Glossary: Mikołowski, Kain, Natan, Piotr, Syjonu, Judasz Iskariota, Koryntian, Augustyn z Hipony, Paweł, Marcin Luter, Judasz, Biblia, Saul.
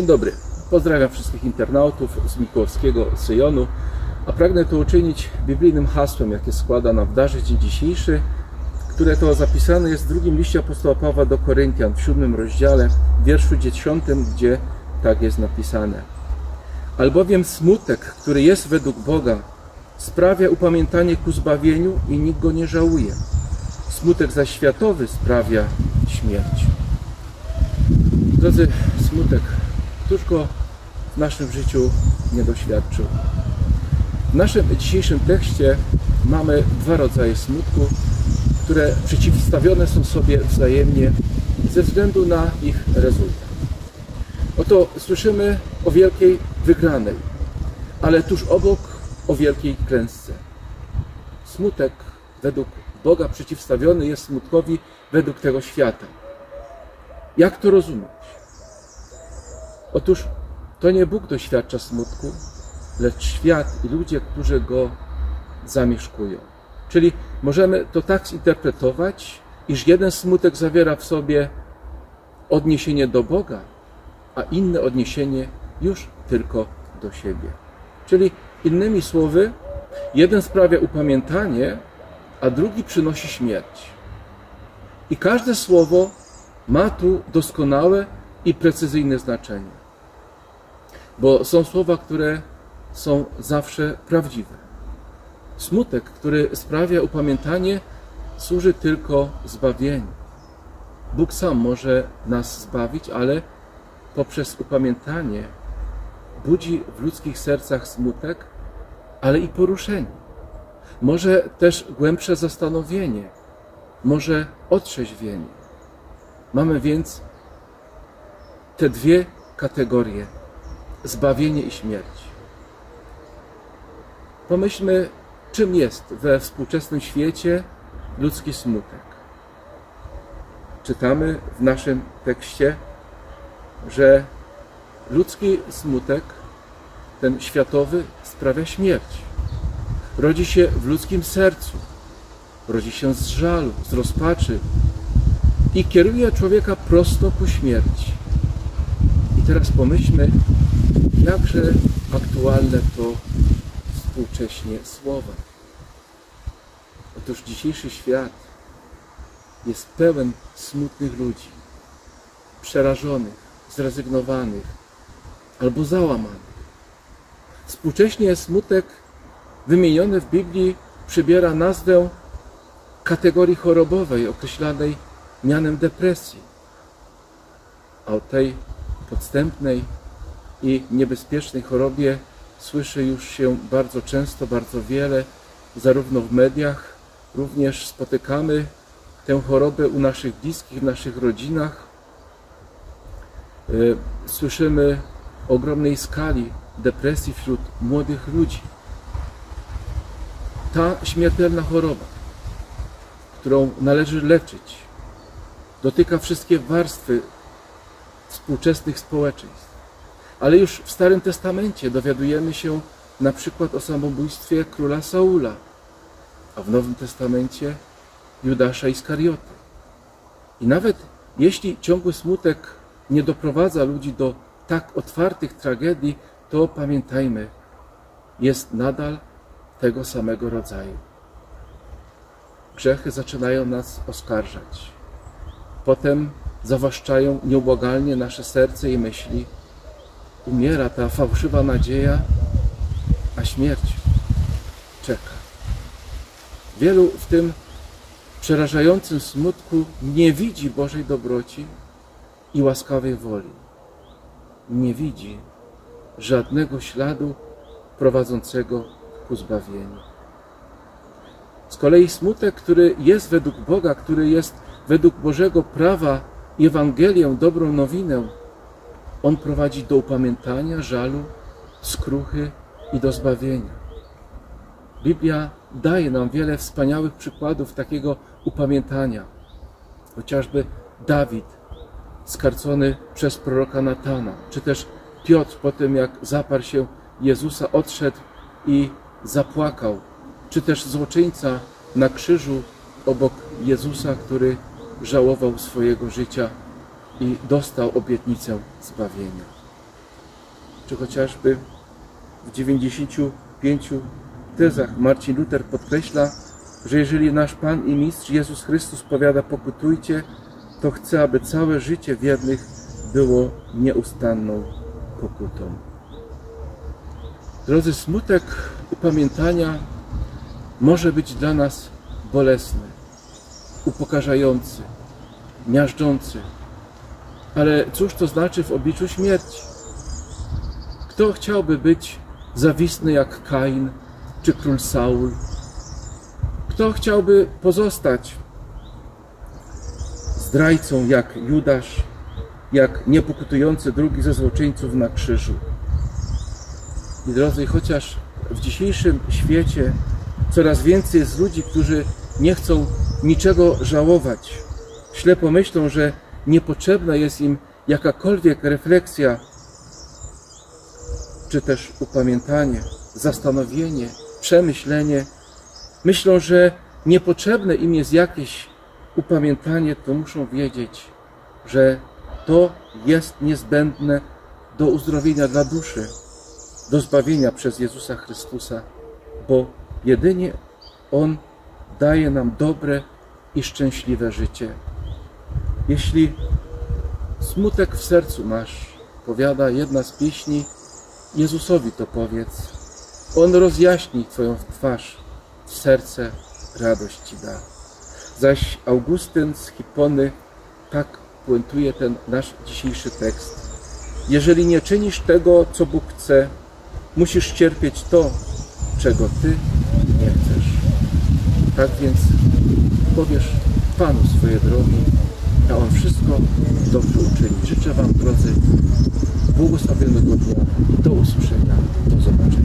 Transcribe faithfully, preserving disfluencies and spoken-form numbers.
Dzień dobry. Pozdrawiam wszystkich internautów z Mikołowskiego Syjonu, a pragnę to uczynić biblijnym hasłem, jakie składa nam w darze dzień dzisiejszy, które to zapisane jest w drugim liście apostoła Pawła do Koryntian w siódmym rozdziale, w wierszu dziesiątym, gdzie tak jest napisane. Albowiem smutek, który jest według Boga, sprawia upamiętanie ku zbawieniu i nikt go nie żałuje. Smutek zaś światowy sprawia śmierć. Drodzy, smutek, któż go w naszym życiu nie doświadczył? W naszym dzisiejszym tekście mamy dwa rodzaje smutku, które przeciwstawione są sobie wzajemnie ze względu na ich rezultat. Oto słyszymy o wielkiej wygranej, ale tuż obok o wielkiej klęsce. Smutek według Boga przeciwstawiony jest smutkowi według tego świata. Jak to rozumieć? Otóż to nie Bóg doświadcza smutku, lecz świat i ludzie, którzy go zamieszkują. Czyli możemy to tak zinterpretować, iż jeden smutek zawiera w sobie odniesienie do Boga, a inne odniesienie już tylko do siebie. Czyli innymi słowy, jeden sprawia upamiętanie, a drugi przynosi śmierć. I każde słowo ma tu doskonałe i precyzyjne znaczenie. Bo są słowa, które są zawsze prawdziwe. Smutek, który sprawia upamiętanie, służy tylko zbawieniu. Bóg sam może nas zbawić, ale poprzez upamiętanie budzi w ludzkich sercach smutek, ale i poruszenie. Może też głębsze zastanowienie, może otrzeźwienie. Mamy więc te dwie kategorie, zbawienie i śmierć. Pomyślmy, czym jest we współczesnym świecie ludzki smutek. Czytamy w naszym tekście, że ludzki smutek, ten światowy, sprawia śmierć. Rodzi się w ludzkim sercu, rodzi się z żalu, z rozpaczy i kieruje człowieka prosto ku śmierci. I teraz pomyślmy, jakże aktualne to współcześnie słowa. Otóż dzisiejszy świat jest pełen smutnych ludzi, przerażonych, zrezygnowanych albo załamanych. Współcześnie smutek wymieniony w Biblii przybiera nazwę kategorii chorobowej określanej mianem depresji, a o tej podstępnej i niebezpiecznej chorobie słyszy już się bardzo często, bardzo wiele, zarówno w mediach, również spotykamy tę chorobę u naszych bliskich, w naszych rodzinach. Słyszymy o ogromnej skali depresji wśród młodych ludzi. Ta śmiertelna choroba, którą należy leczyć, dotyka wszystkie warstwy współczesnych społeczeństw. Ale już w Starym Testamencie dowiadujemy się na przykład o samobójstwie króla Saula, a w Nowym Testamencie Judasza Iskarioty. I nawet jeśli ciągły smutek nie doprowadza ludzi do tak otwartych tragedii, to pamiętajmy, jest nadal tego samego rodzaju. Grzechy zaczynają nas oskarżać. Potem zawłaszczają nieubłagalnie nasze serce i myśli. Umiera ta fałszywa nadzieja, a śmierć czeka. Wielu w tym przerażającym smutku nie widzi Bożej dobroci i łaskawej woli. Nie widzi żadnego śladu prowadzącego ku zbawieniu. Z kolei smutek, który jest według Boga, który jest według Bożego prawa i Ewangelię, dobrą nowinę, on prowadzi do upamiętania, żalu, skruchy i do zbawienia. Biblia daje nam wiele wspaniałych przykładów takiego upamiętania. Chociażby Dawid, skarcony przez proroka Natana, czy też Piotr po tym, jak zaparł się Jezusa, odszedł i zapłakał, czy też złoczyńca na krzyżu obok Jezusa, który żałował swojego życia i dostał obietnicę zbawienia. czy chociażby w dziewięćdziesięciu pięciu tezach Marcin Luter podkreśla, że jeżeli nasz Pan i Mistrz Jezus Chrystus powiada pokutujcie, to chce, aby całe życie wiernych było nieustanną pokutą. Drodzy, smutek upamiętania może być dla nas bolesny, upokarzający, miażdżący. Ale cóż to znaczy w obliczu śmierci? Kto chciałby być zawistny jak Kain czy król Saul? Kto chciałby pozostać zdrajcą jak Judasz, jak niepokutujący drugi ze złoczyńców na krzyżu? I drodzy, chociaż w dzisiejszym świecie coraz więcej jest ludzi, którzy nie chcą niczego żałować, ślepo myślą, że niepotrzebna jest im jakakolwiek refleksja, czy też upamiętanie, zastanowienie, przemyślenie. Myślą, że niepotrzebne im jest jakieś upamiętanie, to muszą wiedzieć, że to jest niezbędne do uzdrowienia dla duszy, do zbawienia przez Jezusa Chrystusa, bo jedynie On daje nam dobre i szczęśliwe życie. Jeśli smutek w sercu masz, powiada jedna z pieśni, Jezusowi to powiedz. On rozjaśni Twoją twarz, w serce radość Ci da. Zaś Augustyn z Hipony tak puentuje ten nasz dzisiejszy tekst. Jeżeli nie czynisz tego, co Bóg chce, musisz cierpieć to, czego Ty nie chcesz. Tak więc powiesz Panu swoje drogi, a On wszystko dobrze uczyni. Życzę Wam, drodzy, błogosławionego dnia, do usłyszenia, do zobaczenia.